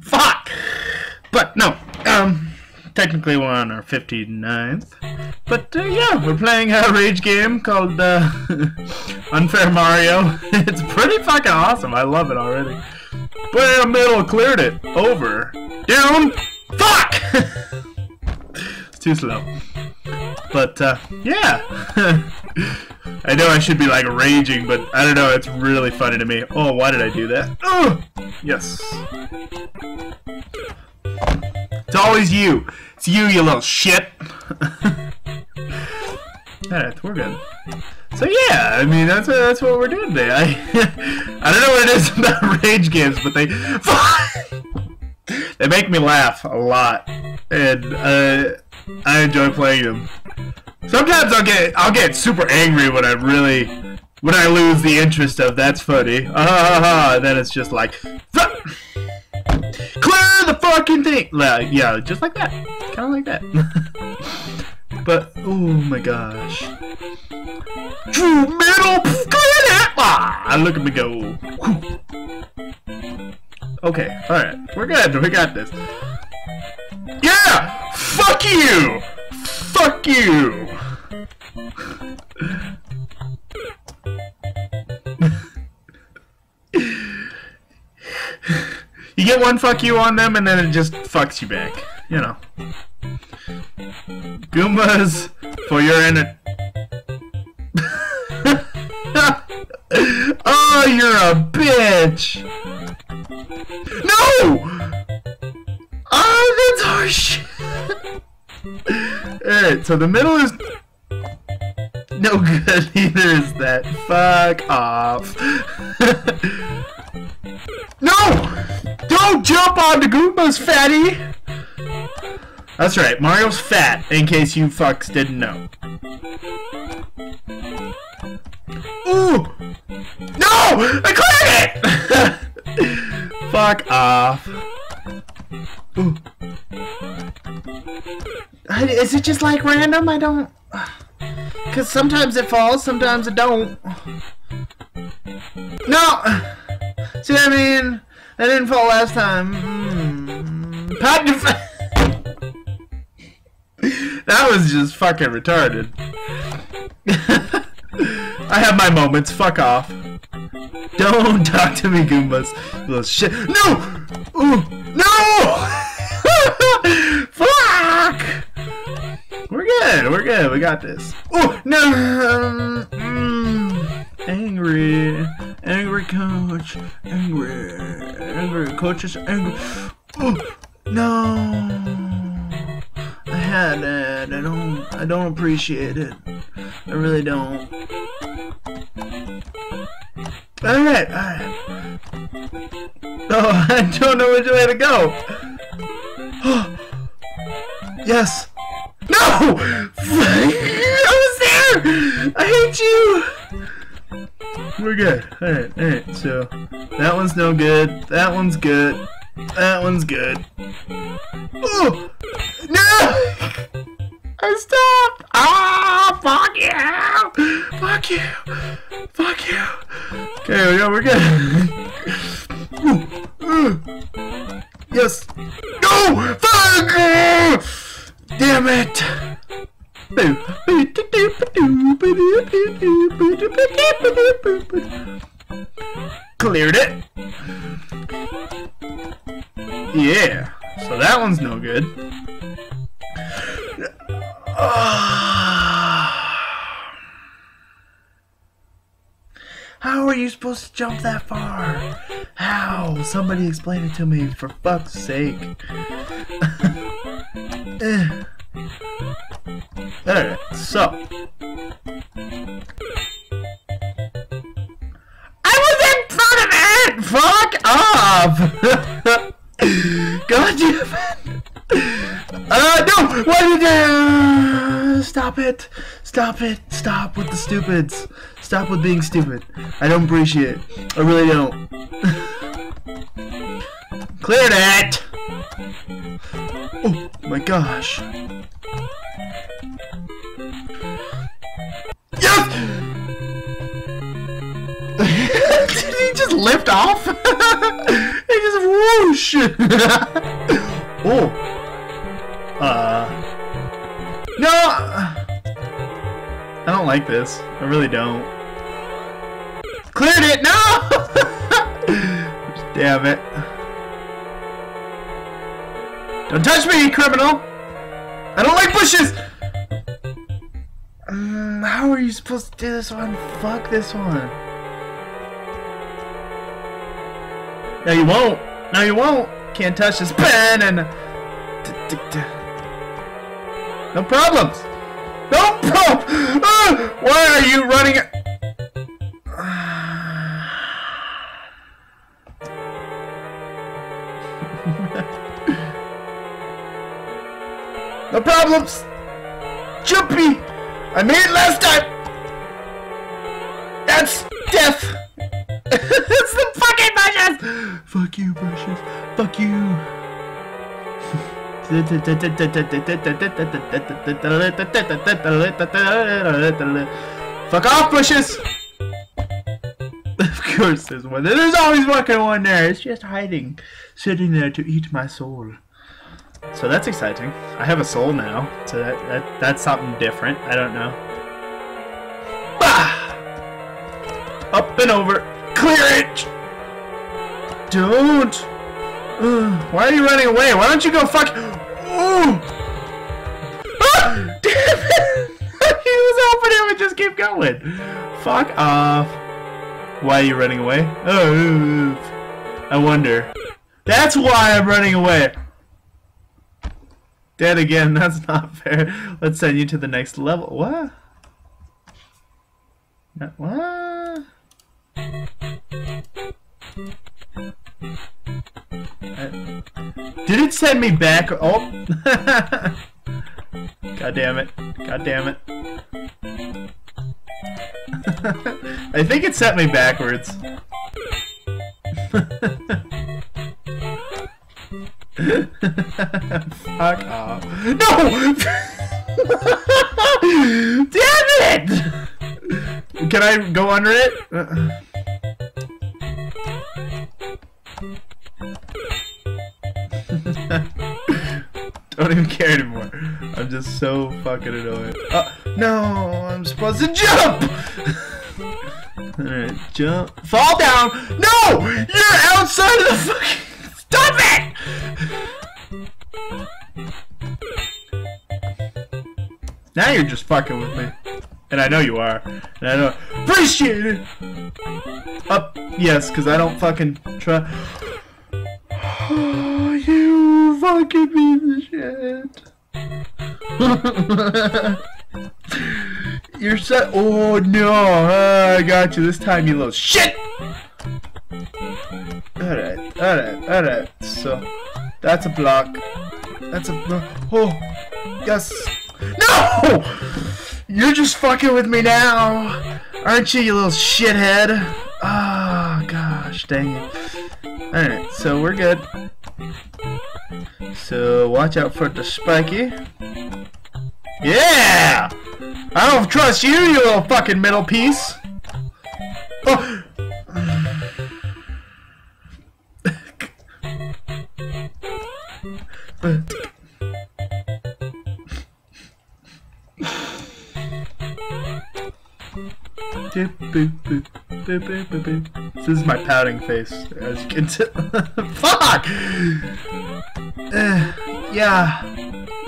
Fuck! But no, technically we're on our 59th. But yeah, we're playing a rage game called Unfair Mario. It's pretty fucking awesome. I love it already. Bam! Middle cleared it. Over. Down. Fuck! It's too slow. But yeah. I know I should be like raging, but I don't know, it's really funny to me. Oh, why did I do that? Oh! Yes. It's always you. It's you little shit. Alright, we're good. So yeah, I mean, that's what we're doing today. I don't know what it is about rage games, but they make me laugh a lot, and I enjoy playing them. Sometimes I'll get super angry when I lose the interest of that's funny. And then it's just like clear the fucking thing. Like, yeah, just like that. Kinda like that. But oh my gosh. True middle clear that. I look at me go. Whew. Okay, alright. We're good, we got this. Yeah! Fuck you! Fuck you! You get one fuck you on them and then it just fucks you back. You know. Goombas for your inner. Oh, you're a bitch! No! Oh, that's harsh! Alright, so the middle is no good either, is that. Fuck off. No! Don't jump on the Goombas, fatty! That's right, Mario's fat, in case you fucks didn't know. Ooh! No! I cleared it! Fuck off. Ooh. Is it just like random? I don't... Because sometimes it falls, sometimes it don't. No! See what I mean? I didn't fall last time. Mm. That was just fucking retarded. I have my moments. Fuck off. Don't talk to me, Goombas. Little shit. No! Ooh! No! Fuck! We're good. We're good. We got this. Oh no! Angry, angry coach. Angry, angry coach is angry. Oh no! I had it. I don't appreciate it. I really don't. All right. All right. Oh, I don't know which way to go. Yes. No! I was there! I hate you! We're good. Alright, alright, so that one's no good. That one's good. That one's good. Oh! No! I stopped! Ah! Fuck you! Fuck you! Fuck you! Okay, we go, we're good. Yes! No! Fuck! Damn it! Cleared it! Yeah! So that one's no good. How are you supposed to jump that far? How? Somebody explain it to me, for fuck's sake. Alright, so I was in front of it! Fuck off! job! God damn it! No! Why did you... Stop it! Stop it! Stop with the stupids! Stop with being stupid. I don't appreciate it. I really don't. Clear that! Oh my gosh. Yes! Did he just lift off? He just whoosh! Oh. No! I don't like this. I really don't. Cleared it! No! Damn it. Don't touch me, criminal! I don't like bushes! How are you supposed to do this one? Fuck this one. No, you won't. No, you won't. Can't touch this pen and... No problems. No problem. Why are you running? No problems. Jumpy. I made it last time. That's death. It's the fucking bushes. Fuck you, bushes. Fuck you. Fuck off, bushes! Of course there's one. There's always fucking one there. It's just hiding. Sitting there to eat my soul. So that's exciting. I have a soul now. So that's something different. I don't know. Bah! Up and over. Clear it! Don't! Why are you running away? Why don't you go fuck? Ooh! Ah! Damn it! He was hoping it would just keep going. Fuck off. Why are you running away? Oh, I wonder. That's why I'm running away. Dead again. That's not fair. Let's send you to the next level. What? Not what? Did it send me back? Oh! God damn it. God damn it. I think it sent me backwards. Fuck off. No! Damn it! Can I go under it? Don't even care anymore. I'm just so fucking annoyed. No, I'm supposed to jump! Alright, jump. Fall down! No! You're outside of the fucking... Stop it! Now you're just fucking with me. And I know you are. And I know... Appreciate it! Up. Yes, because I don't fucking try... You fucking piece of shit. You're so. Oh no! I got you this time, you little shit. Alright, alright, alright. So, that's a block. That's a block. Oh, yes. No! You're just fucking with me now, aren't you, you little shithead? Ah, oh, gosh, dang it. Alright, so we're good. So watch out for the spiky. Yeah! I don't trust you, you little fucking middle piece. Oh. This is my pouting face, as you can tell. Fuck! Yeah.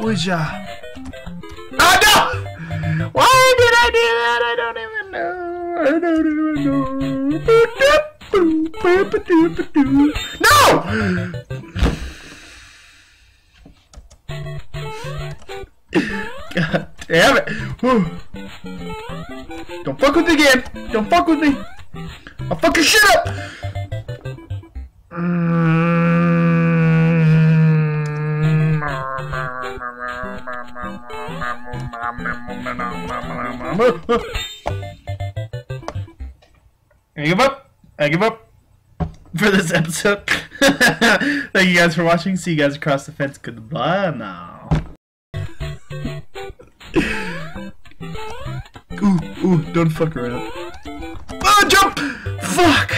Would ya? Oh no! Why did I do that? I don't even know. I don't even know. No! God damn it! Whew. Don't fuck with the game! Don't fuck with me! I'll fucking shit up! I give up. I give up for this episode. Thank you guys for watching. See you guys across the fence. Goodbye now. Ooh, ooh, don't fuck around. Oh, jump! Fuck!